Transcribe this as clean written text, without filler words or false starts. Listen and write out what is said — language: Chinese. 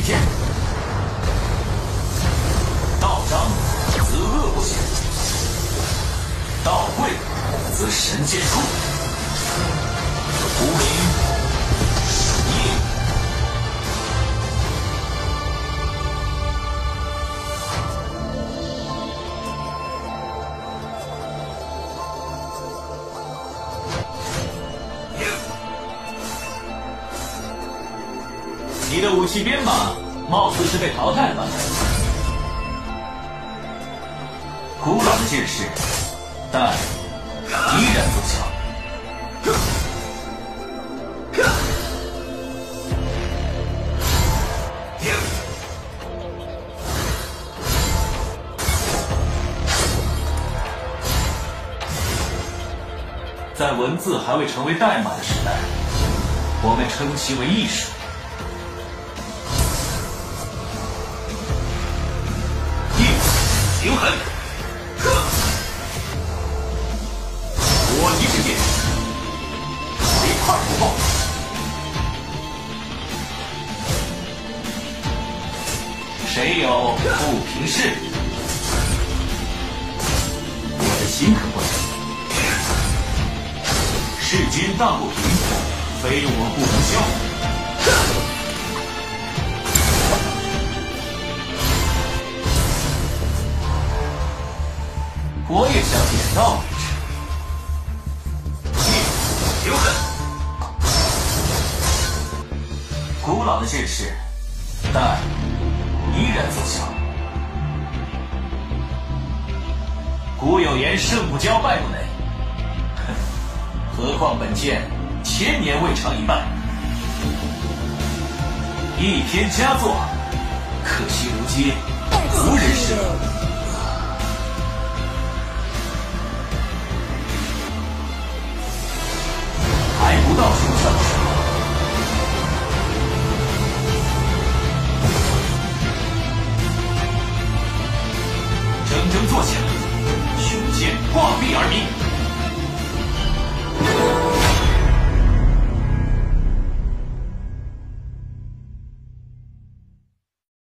祭天，道彰则恶不显，道贵则神见出。无名。 你的武器编码貌似是被淘汰了。古老的剑士，但依然奏效。在文字还未成为代码的时代，我们称其为艺术。 平衡，火极之剑，一块不爆。谁有不平事？我的心可不能。弑君荡不平，非我不能消。 我也想点到为止。留痕。古老的剑士，但依然奏效。古有言胜不骄败不馁，何况本剑千年未尝一败。一篇佳作，可惜无街。